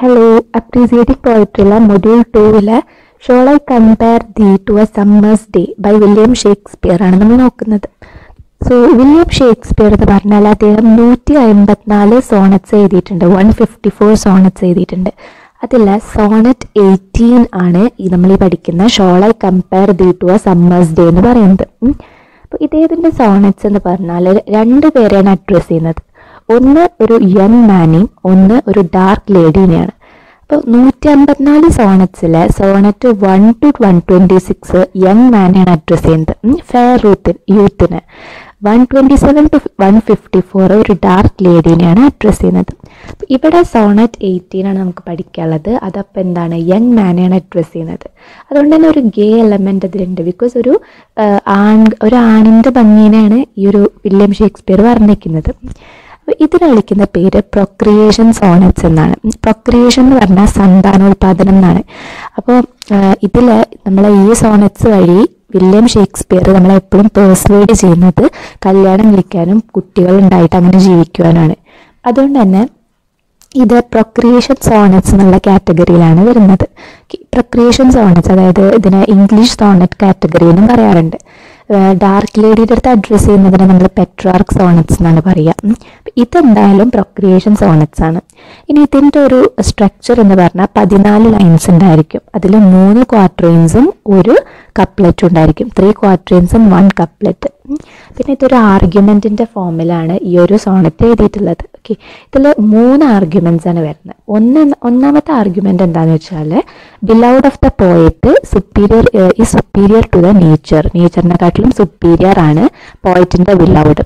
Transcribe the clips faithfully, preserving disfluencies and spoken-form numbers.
Hello, Appreciating Poetry la Module two la Shall I Compare Thee to a Summer's Day by William Shakespeare aanu nammal nokkunnathu. So William Shakespeare ennu parnal adheyam one fifty-four sonnets ezhudiyittundu, one fifty-four sonnets ezhudiyittundu. അതിൽ sonnet eighteen ആണ് നമ്മൾ ഈ പഠിക്കുന്ന shall I compare thee to a summer's day എന്ന് പറയുന്നത്. അപ്പോൾ ഇദ്ദേഹത്തിൻ്റെ sonnets എന്ന് പറഞ്ഞാൽ രണ്ട് പേരെയാണ് അഡ്രസ്സ് ചെയ്യുന്നത്. ഒന്ന് ഒരു യങ് മാനെയും ഒന്ന് ഒരു ഡാർക്ക് ലേഡീനെയാണ്. അപ്പോൾ നൂറ്റി അമ്പത്തിനാല് സോണറ്റ്സിലെ sonnet one to one twenty six young മാനെയാണ് അഡ്രസ്സ് ചെയ്യുന്നത്, ഫെയർ യൂത്തിന് യൂത്തിന് one twenty seven to one fifty four ഒരു ഡാർക്ക് ലേഡീനെയാണ് അഡ്രസ്സ് ചെയ്യുന്നത്. ഇവിടെ സോണറ്റ് എയ്റ്റീനാണ് നമുക്ക് പഠിക്കാനുള്ളത്. അതപ്പം എന്താണ്, യങ് മാനെയാണ് അഡ്രസ്സ് ചെയ്യുന്നത്. അതുകൊണ്ട് തന്നെ ഒരു ഗേ എലമെൻ്റ് അതിലുണ്ട്. ബിക്കോസ് ഒരു ആൺ ഒരു ആണിൻ്റെ ഭംഗിനെയാണ് ഈ ഒരു വില്യം ഷേക്സ്പിയർ വർണ്ണിക്കുന്നത്. ഇതിന് വിളിക്കുന്ന പേര് പ്രൊക്രിയേഷൻ സോണറ്റ്സ് എന്നാണ്. പ്രൊക്രിയേഷൻ എന്ന് പറഞ്ഞാൽ സന്താനോൽപാദനം എന്നാണ്. അപ്പോൾ ഇതിൽ നമ്മളെ ഈ സോണറ്റ്സ് വഴി വില്യം ഷേക്സ്പിയർ നമ്മളെപ്പോഴും പേഴ്സ്വേഡ് ചെയ്യുന്നത് കല്യാണം വിളിക്കാനും കുട്ടികൾ ഉണ്ടായിട്ട് അങ്ങനെ ജീവിക്കുവാനാണ്. അതുകൊണ്ട് തന്നെ ഇത് പ്രൊക്രിയേഷൻ സോണറ്റ്സ് എന്നുള്ള കാറ്റഗറിയിലാണ് വരുന്നത്. പ്രൊക്രിയേഷൻ സോണറ്റ്സ്, അതായത് ഇതിനെ ഇംഗ്ലീഷ് സോണറ്റ് കാറ്റഗറി എന്നും പറയാറുണ്ട്. ഡാർക്ക് ലേഡിയുടെ അടുത്ത് അഡ്രസ്സ് ചെയ്യുന്നതിന് നമ്മൾ പെട്രാർക്ക് സോണറ്റ്സ് എന്നാണ് പറയുക. ഇതെന്തായാലും പ്രൊക്രിയേഷൻ സോണറ്റ്സ് ആണ്. ഇനി ഇതിൻ്റെ ഒരു സ്ട്രക്ചർ എന്ന് പറഞ്ഞാൽ പതിനാല് ലൈൻസ് ഉണ്ടായിരിക്കും. അതിൽ മൂന്ന് ക്വാർട്രെയിൻസും ഒരു കപ്ലെറ്റും ഉണ്ടായിരിക്കും, ത്രീ ക്വാർട്രെയിൻസും വൺ കപ്ലെറ്റ്. പിന്നെ ഇതൊരു ആർഗ്യുമെൻറ്റിൻ്റെ ഫോമിലാണ് ഈ ഒരു സോണറ്റ് എഴുതിയിട്ടുള്ളത്. ഓക്കെ, ഇതിൽ മൂന്ന് ആർഗ്യുമെൻറ്റ്സ് ആണ് വരുന്നത്. ഒന്ന് ഒന്നാമത്തെ ആർഗ്യുമെൻ്റ് എന്താണെന്ന് വെച്ചാൽ beloved of the poet superior ഈ സുപ്പീരിയർ ടു ദ നേച്ചർ, നേച്ചറിനെക്കാട്ടിലും സുപ്പീരിയർ ആണ് പോയറ്റിൻ്റെ ബിലൗഡ്.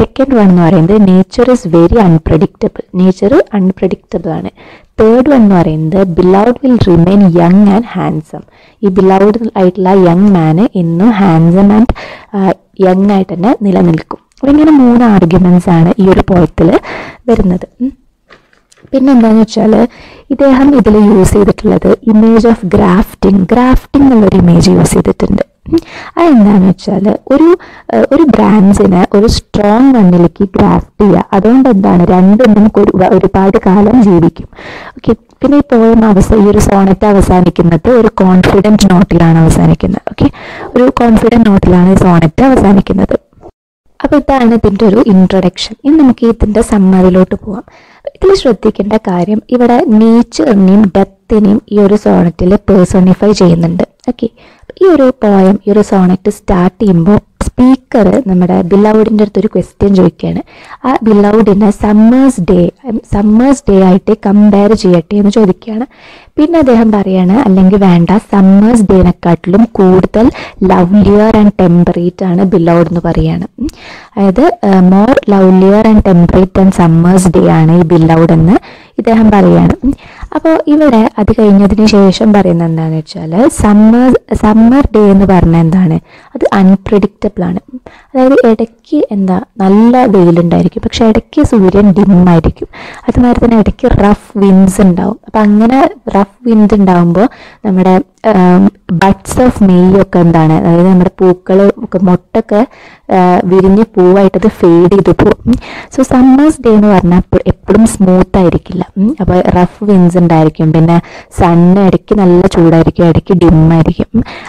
സെക്കൻഡ് വൺ എന്ന് പറയുന്നത് nature is very unpredictable, nature unpredictable ആണ്. തേർഡ് വൺ എന്ന് പറയുന്നത് beloved will remain young and handsome, ഈ ബിലൗഡ് ആയിട്ടുള്ള യങ് മാന് എന്നും ഹാൻസം ആൻഡ് യങ് ആയിട്ട് തന്നെ നിലനിൽക്കും. അപ്പോൾ ഇങ്ങനെ മൂന്ന് ആർഗ്യുമെൻറ്റ്സ് ആണ് ഈ ഒരു പോയത്തിൽ വരുന്നത്. പിന്നെ എന്താണെന്ന് വെച്ചാൽ ഇദ്ദേഹം ഇതിൽ യൂസ് ചെയ്തിട്ടുള്ളത് ഇമേജ് ഓഫ് ഗ്രാഫ്റ്റിംഗ്, ഗ്രാഫ്റ്റിംഗ് എന്നുള്ളൊരു ഇമേജ് യൂസ് ചെയ്തിട്ടുണ്ട്. അതെന്താണെന്ന് വെച്ചാൽ ഒരു ഒരു ബ്രാൻഡ്സിനെ ഒരു സ്ട്രോങ് മണ്ണിലേക്ക് ഗ്രാഫ്റ്റ് ചെയ്യുക. അതുകൊണ്ട് എന്താണ്, രണ്ടും നമുക്ക് ഒരു ഒരുപാട് കാലം ജീവിക്കും. ഓക്കെ, പിന്നെ ഈ പോയം അവസാന ഈ ഒരു സോണറ്റ് അവസാനിക്കുന്നത് ഒരു കോൺഫിഡൻറ്റ് നോട്ടിലാണ് അവസാനിക്കുന്നത്. ഓക്കെ, ഒരു കോൺഫിഡൻറ്റ് നോട്ടിലാണ് ഈ സോണറ്റ് അവസാനിക്കുന്നത്. അപ്പോൾ ഇതാണ് ഇതിൻ്റെ ഒരു ഇൻട്രൊഡക്ഷൻ. ഇനി നമുക്ക് ഇതിൻ്റെ സമ്മതിയിലോട്ട് പോവാം. ഇതിൽ ശ്രദ്ധിക്കേണ്ട കാര്യം, ഇവിടെ നേച്ചറിനെയും ഡെത്തിനെയും ഈ ഒരു സോണറ്റിൽ പേഴ്സോണിഫൈ ചെയ്യുന്നുണ്ട്. ഓക്കെ, ഈ ഒരു പോയം ഈ ഒരു സോണറ്റ് സ്റ്റാർട്ട് ചെയ്യുമ്പോൾ സ്പീക്കർ നമ്മുടെ ബിലൗഡിൻ്റെ അടുത്തൊരു ക്വസ്റ്റ്യൻ ചോദിക്കുകയാണ്. ആ ബിലൗഡിനെ സമ്മേഴ്സ് ഡേ സമ്മേഴ്സ് ഡേ ആയിട്ട് കമ്പയർ ചെയ്യട്ടെ എന്ന് ചോദിക്കുകയാണ്. പിന്നെ അദ്ദേഹം പറയുകയാണ്, അല്ലെങ്കിൽ വേണ്ട, സമ്മേഴ്സ് ഡേനെക്കാട്ടിലും കൂടുതൽ ലവ്ലിയർ ആൻഡ് ടെമ്പറേറ്റ് ആണ് ബിലൗഡ് എന്ന് പറയുകയാണ്. അതായത് more lovelier and temperate and summer's day ആണ് ഈ ബിലൗഡ് എന്ന് ഇദ്ദേഹം പറയുകയാണ്. അപ്പോൾ ഇവിടെ അത് കഴിഞ്ഞതിന് ശേഷം പറയുന്നത് എന്താണെന്ന് വെച്ചാൽ സമ്മർ സമ്മർ ഡേ എന്ന് പറഞ്ഞാൽ എന്താണ്, അത് അൺപ്രഡിക്റ്റബിൾ ആണ്. അതായത് ഇടയ്ക്ക് എന്താ നല്ല വെയിലുണ്ടായിരിക്കും, പക്ഷെ ഇടയ്ക്ക് സൂര്യൻ ഡിമ്മായിരിക്കും. അതുമാതിരി തന്നെ ഇടയ്ക്ക് റഫ് വിൻഡ്സ് ഉണ്ടാവും. അപ്പം അങ്ങനെ റഫ് വിൻഡ് ഉണ്ടാവുമ്പോൾ നമ്മുടെ ബഡ്സ് ഓഫ് മെയ് ഒക്കെ എന്താണ്, അതായത് നമ്മുടെ പൂക്കൾ ഒക്കെ മൊട്ടൊക്കെ വിരിഞ്ഞ് പൂവായിട്ടത് ഫെയ്ഡ് ചെയ്ത് പോകും. സോ സമ്മേഴ്സ് ഡേ എന്ന് പറഞ്ഞാൽ എപ്പോഴും സ്മൂത്ത് ആയിരിക്കില്ല. അപ്പോൾ റഫ് വിൻഡ്സ് ഉണ്ടായിരിക്കും, പിന്നെ സണ്ണ് ഇടയ്ക്ക് നല്ല ചൂടായിരിക്കും, ഇടയ്ക്ക് ഡിമ്മായിരിക്കും.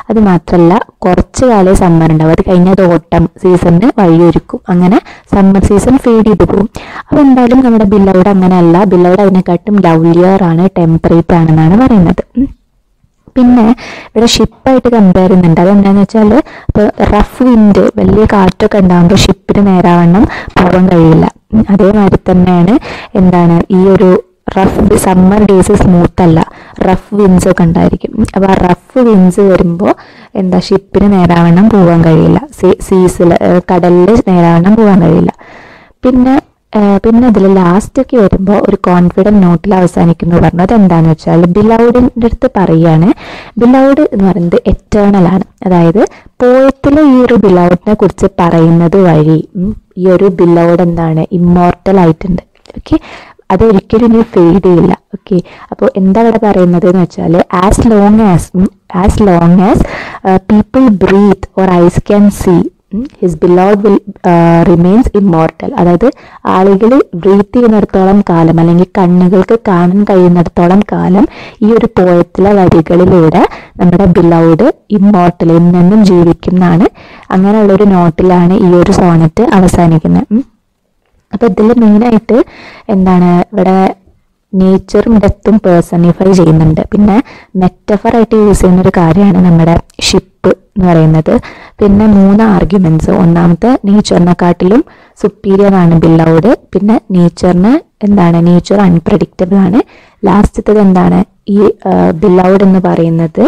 അത് മാത്രമല്ല കുറച്ച് കാലേ സമ്മർ ഉണ്ടാവും, അത് കഴിഞ്ഞാൽ അത് ഓട്ടം സീസണിന് വഴിയൊരുക്കും. അങ്ങനെ സമ്മർ സീസൺ ഫെയ്ഡ് ചെയ്ത് പോകും. അപ്പോൾ എന്തായാലും നമ്മുടെ ബിലൗഡ് അങ്ങനെയല്ല, ബിലൗഡ് അതിനെക്കാട്ടും ലവ്ലിയർ ആണ്, ടെമ്പറേറ്റ് ആണെന്നാണ് പറയുന്നത്. പിന്നെ ഇവിടെ ഷിപ്പായിട്ട് കമ്പയർ ചെയ്യുന്നുണ്ട്. അതെന്താണെന്ന് വെച്ചാൽ ഇപ്പോൾ റഫ് വിൻഡ് വലിയ കാറ്റൊക്കെ ഉണ്ടാകുമ്പോൾ ഷിപ്പിന് നേരാവണ്ണം പോകാൻ കഴിയില്ല. അതേമാതിരി തന്നെയാണ് എന്താണ് ഈ ഒരു റഫ് സമ്മർ ഡേയ്സ് സ്മൂത്ത് അല്ല, റഫ് വിൻഡ്സ് ഒക്കെ ഉണ്ടായിരിക്കും. അപ്പോൾ ആ റഫ് വിൻഡ്സ് വരുമ്പോൾ എന്താ ഷിപ്പിന് നേരാവണ്ണം പോകാൻ കഴിയില്ല, സീസിൽ കടലിൽ നേരാവണ്ണം പോകാൻ കഴിയില്ല. പിന്നെ പിന്നെ അതിൽ ലാസ്റ്റൊക്കെ വരുമ്പോൾ ഒരു കോൺഫിഡൻറ്റ് നോട്ടിൽ അവസാനിക്കുന്നു പറഞ്ഞത് എന്താണെന്ന് വെച്ചാൽ ബിലൗഡിൻ്റെ അടുത്ത് പറയുകയാണ്, ബിലൗഡ് എന്ന് പറയുന്നത് എറ്റേണലാണ്. അതായത് പോയത്തിൽ ഈ ഒരു ബിലൗഡിനെ കുറിച്ച് പറയുന്നത് വഴി ഈ ഒരു ബിലൗഡ് എന്താണ്, ഇമ്മോർട്ടൽ ആയിട്ടുണ്ട്. ഓക്കെ, അതൊരിക്കലും ഇനി ഫെയ്ഡ് ചെയ്യില്ല. ഓക്കെ, അപ്പോൾ എന്താ ഇവിടെ പറയുന്നത് എന്ന് വെച്ചാൽ as long as as long as people breathe or eyes can see his beloved will uh, remains immortal. അതായത് ആളുകൾ ബ്രീത്ത് ചെയ്യുന്നിടത്തോളം കാലം അല്ലെങ്കിൽ കണ്ണുകൾക്ക് കാണാൻ കഴിയുന്നിടത്തോളം കാലം ഈ ഒരു പോയത്തിലെ വരികളിലൂടെ നമ്മുടെ ബിലൗഡ് ഇമ്മോർട്ടൽ എന്നും ജീവിക്കുന്നതാണ്. അങ്ങനെയുള്ള ഒരു നോട്ടിലാണ് ഈ ഒരു സോണറ്റ് അവസാനിക്കുന്നത്. അപ്പോൾ ഇതിൽ മെയിനായിട്ട് എന്താണ് ഇവിടെ നേച്ചറും ഡെത്തും പേഴ്സണിഫൈ ചെയ്യുന്നുണ്ട്. പിന്നെ മെറ്റഫറായിട്ട് യൂസ് ചെയ്യുന്നൊരു കാര്യമാണ് നമ്മുടെ ഷിപ്പ് എന്ന് പറയുന്നത്. പിന്നെ മൂന്ന് ആർഗ്യുമെൻറ്റ്സ്, ഒന്നാമത്തെ നേച്ചറിനെക്കാട്ടിലും സുപ്പീരിയർ ആണ് ബില്ലൗഡ്, പിന്നെ നേച്ചറിന് എന്താണ് നേച്ചർ അൺപ്രഡിക്റ്റബിൾ ആണ്, ലാസ്റ്റത്തത് എന്താണ് ഈ ബില്ലൗഡ് എന്ന് പറയുന്നത്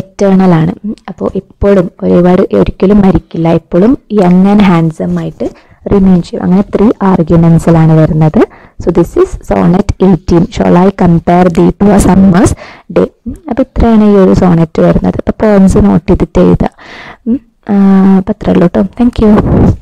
എറ്റേണൽ ആണ്. അപ്പോൾ എപ്പോഴും ഒരുപാട് ഒരിക്കലും മരിക്കില്ല, എപ്പോഴും യങ് ആൻഡ് ഹാൻസം ആയിട്ട് റിമെയിൻ ചെയ്യും. അങ്ങനെ ത്രീ ആർഗ്യുമെൻറ്റ്സിലാണ് വരുന്നത്. So this is sonnet eighteen. Shall I compare thee to a summer's day. അപ്പോൾ ഇത്രയാണ് ഈ ഒരു സോണറ്റ് വരുന്നത്. അപ്പോൾ പോയിൻറ്റ്സ് നോട്ട് ചെയ്തിട്ട് എഴുതുക. അപ്പോൾ അത്രയുള്ളൂ കേട്ടോ. Thank U.